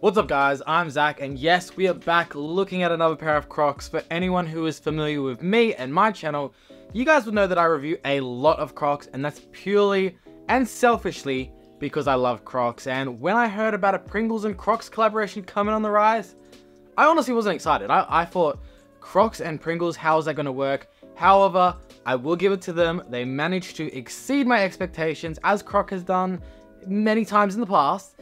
What's up guys, I'm Zach, and yes, we are back looking at another pair of Crocs. For anyone who is familiar with me and my channel, you guys would know that I review a lot of Crocs, and that's purely and selfishly because I love Crocs. And when I heard about a Pringles and Crocs collaboration coming on the rise, I honestly wasn't excited. I thought, Crocs and Pringles, how is that going to work? However, I will give it to them. They managed to exceed my expectations, as Croc has done many times in the past.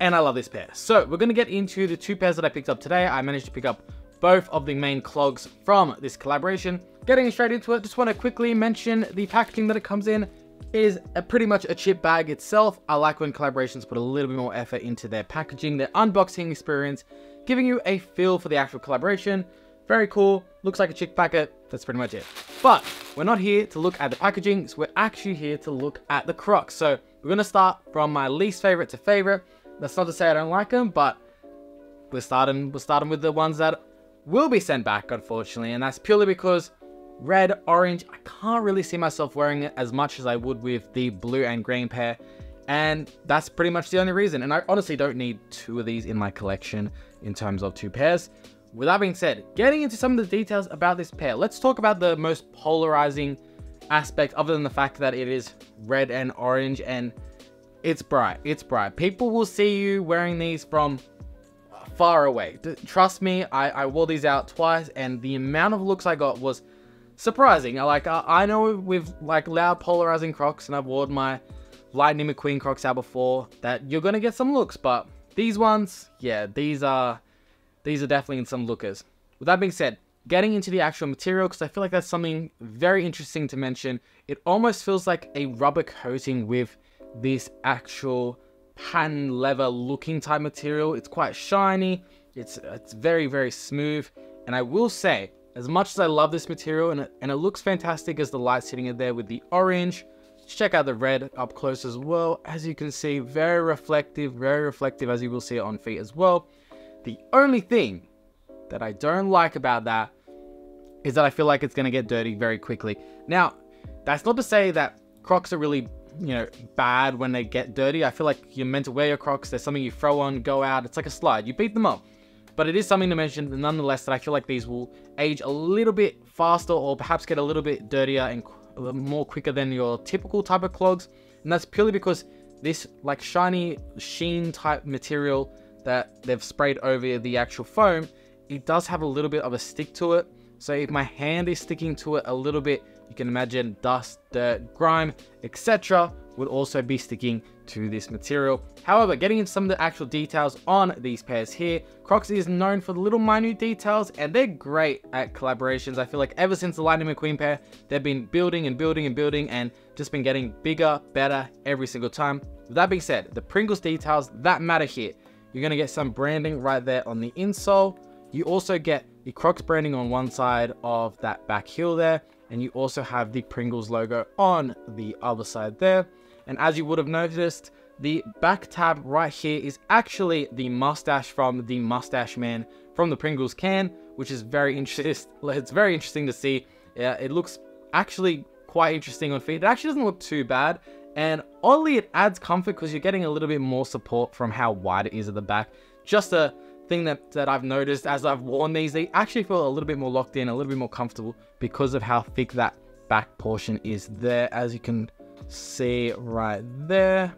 And I love this pair. So we're going to get into the two pairs that I picked up today. I managed to pick up both of the main clogs from this collaboration. Getting straight into it, just want to quickly mention the packaging that it comes in is pretty much a chip bag itself. I like when collaborations put a little bit more effort into their packaging, their unboxing experience, giving you a feel for the actual collaboration. Very cool. Looks like a chick packet. That's pretty much it. But we're not here to look at the packaging, so we're actually here to look at the Crocs. So we're going to start from my least favorite to favorite. That's not to say I don't like them, but we're starting with the ones that will be sent back, unfortunately. And that's purely because red, orange, I can't really see myself wearing it as much as I would with the blue and green pair. And that's pretty much the only reason. And I honestly don't need two of these in my collection in terms of two pairs. With that being said, getting into some of the details about this pair, let's talk about the most polarizing aspect other than the fact that it is red and orange and it's bright. People will see you wearing these from far away. Trust me, I wore these out twice and the amount of looks I got was surprising. I know with like loud polarizing Crocs, and I've worn my Lightning McQueen Crocs out before, that you're going to get some looks, but these ones, yeah, these are definitely in some lookers. With that being said, getting into the actual material, because I feel like that's something very interesting to mention. It almost feels like a rubber coating with this actual pattern leather looking type material. It's quite shiny. It's very, very smooth. And I will say, as much as I love this material, and it looks fantastic as the light's hitting it there with the orange, let's check out the red up close as well. As you can see, very reflective as you will see it on feet as well. The only thing that I don't like about that is that I feel like it's going to get dirty very quickly. Now, that's not to say that Crocs are really, bad when they get dirty. I feel like you're meant to wear your Crocs. They're something you throw on, go out. It's like a slide. You beat them up. But it is something to mention, nonetheless, that I feel like these will age a little bit faster or perhaps get a little bit dirtier and more quicker than your typical type of clogs. And that's purely because this like shiny sheen type material that they've sprayed over the actual foam, it does have a little bit of a stick to it. So if my hand is sticking to it a little bit, you can imagine dust, dirt, grime, etc. would also be sticking to this material. However, getting into some of the actual details on these pairs here, Crocs is known for the little minute details, and they're great at collaborations. I feel like ever since the Lightning McQueen pair, they've been building and just been getting bigger, better every single time. With that being said, the Pringles details that matter here. You're going to get some branding right there on the insole. You also get the Crocs branding on one side of that back heel there. And you also have the Pringles logo on the other side there. And as you would have noticed, the back tab right here is actually the mustache from the Mustache Man from the Pringles can, which is very interesting. It's very interesting to see. Yeah, it looks actually quite interesting on feet. It actually doesn't look too bad. And oddly, it adds comfort because you're getting a little bit more support from how wide it is at the back. Just a thing that I've noticed as I've worn these, they actually feel a little bit more locked in, a little bit more comfortable because of how thick that back portion is there, as you can see right there.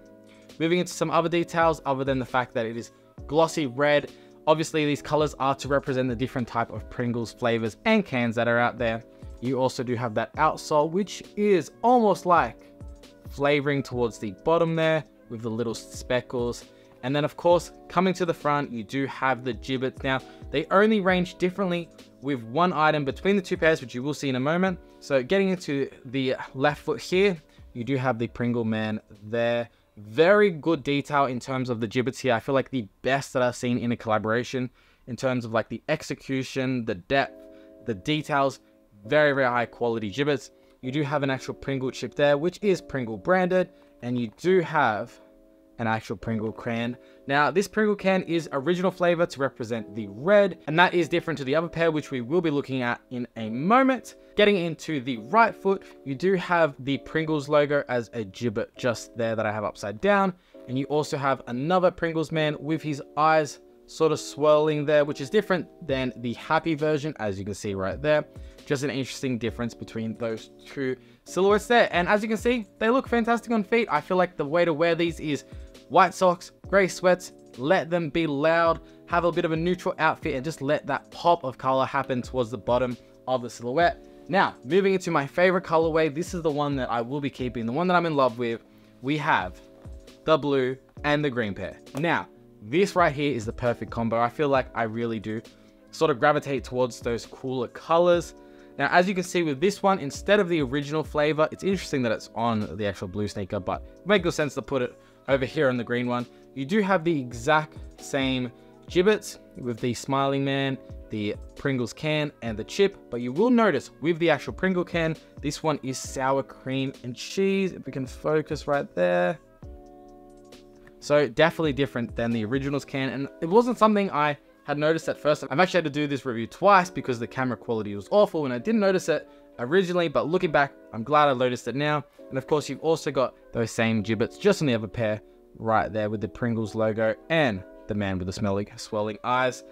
Moving into some other details other than the fact that it is glossy red. Obviously, these colors are to represent the different type of Pringles flavors and cans that are out there. You also do have that outsole, which is almost like flavoring towards the bottom there with the little speckles. And then of course, coming to the front, you do have the gibbets. Now, they only range differently with one item between the two pairs, which you will see in a moment. So getting into the left foot here, you do have the Pringle Man there. Very good detail in terms of the gibbets here. I feel like the best that I've seen in a collaboration in terms of like the execution, the depth, the details, very, very high quality gibbets. You do have an actual Pringle chip there, which is Pringle branded, and you do have an actual Pringle can. Now, this Pringle can is original flavor to represent the red, and that is different to the other pair, which we will be looking at in a moment. Getting into the right foot, you do have the Pringles logo as a gibbet just there that I have upside down. And you also have another Pringles man with his eyes sort of swirling there, which is different than the Happy version, as you can see right there. Just an interesting difference between those two silhouettes there. And as you can see, they look fantastic on feet. I feel like the way to wear these is white socks, grey sweats, let them be loud, have a bit of a neutral outfit, and just let that pop of color happen towards the bottom of the silhouette. Now, moving into my favorite colorway, this is the one that I will be keeping, the one that I'm in love with. We have the blue and the green pair. Now, this right here is the perfect combo. I feel like I really do sort of gravitate towards those cooler colors. Now, as you can see with this one, instead of the original flavor, it's interesting that it's on the actual blue sneaker, but it makes no sense to put it over here on the green one. You do have the exact same gibbets with the smiling man, the Pringles can, and the chip, but you will notice with the actual Pringle can, this one is sour cream and cheese. If we can focus right there. So definitely different than the originals can, and it wasn't something I had noticed at first. I've actually had to do this review twice because the camera quality was awful and I didn't notice it originally, but looking back, I'm glad I noticed it now. And of course, you've also got those same gibbets just on the other pair right there with the Pringles logo and the man with the smelly swirling eyes.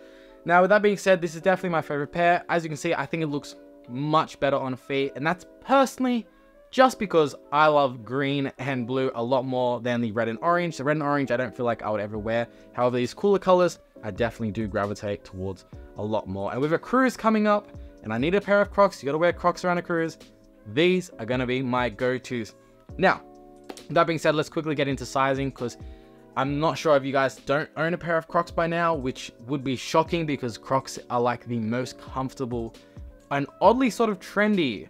Now, with that being said, this is definitely my favorite pair. As you can see, I think it looks much better on feet, and that's personally just because I love green and blue a lot more than the red and orange. The red and orange, I don't feel like I would ever wear. However, these cooler colors, I definitely do gravitate towards a lot more. And with a cruise coming up, and I need a pair of Crocs, you gotta wear Crocs around a cruise, these are gonna be my go-tos. Now, that being said, let's quickly get into sizing, because I'm not sure if you guys don't own a pair of Crocs by now, which would be shocking because Crocs are like the most comfortable and oddly sort of trendy,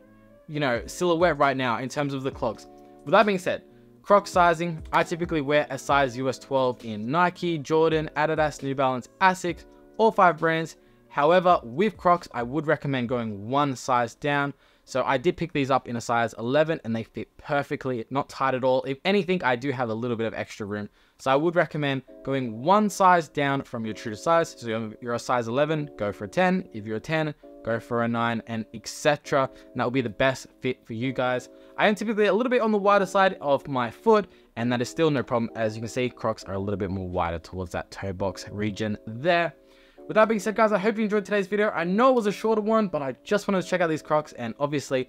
you know, silhouette right now in terms of the clogs. With that being said, Croc sizing, I typically wear a size US 12 in Nike, Jordan, Adidas, New Balance, Asics, all 5 brands. However, with Crocs, I would recommend going one size down. So I did pick these up in a size 11 and they fit perfectly, not tight at all. If anything, I do have a little bit of extra room. So I would recommend going one size down from your true size. So if you're a size 11, go for a 10. If you're a 10, go for a 9, and etc. And that will be the best fit for you guys. I am typically a little bit on the wider side of my foot, and that is still no problem. As you can see, Crocs are a little bit more wider towards that toe box region there. With that being said, guys, I hope you enjoyed today's video. I know it was a shorter one, but I just wanted to check out these Crocs, and obviously,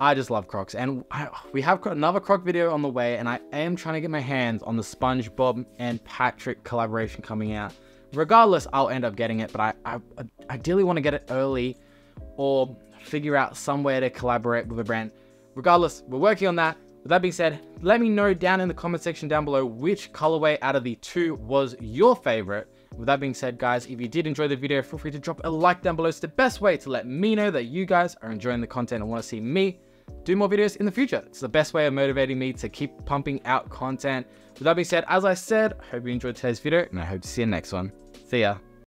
I just love Crocs. And we have another Croc video on the way, and I am trying to get my hands on the SpongeBob and Patrick collaboration coming out. Regardless, I'll end up getting it, but I ideally want to get it early or figure out somewhere to collaborate with a brand. Regardless, we're working on that. With that being said, let me know down in the comment section down below which colorway out of the two was your favorite. With that being said, guys, if you did enjoy the video, feel free to drop a like down below. It's the best way to let me know that you guys are enjoying the content and want to see me do more videos in the future. It's the best way of motivating me to keep pumping out content. With that being said, as I said, I hope you enjoyed today's video, and I hope to see you in the next one. See ya.